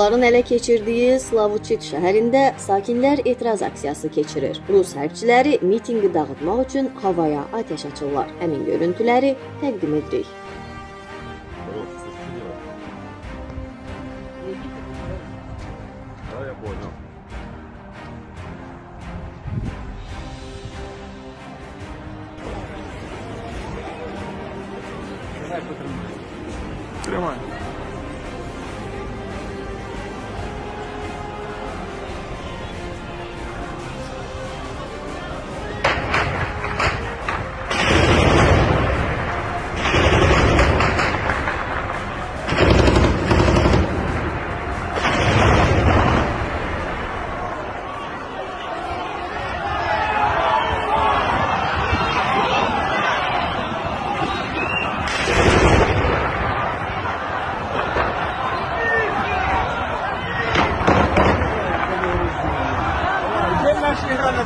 Rusların ələ keçirdiyi Slavutiç şəhərində sakinlər etiraz aksiyası keçirir. Rus hərbçiləri mitinqi dağıtmaq üçün havaya ateş açırlar. Həmin görüntüləri təqdim edirik. Прямая.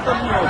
Gracias.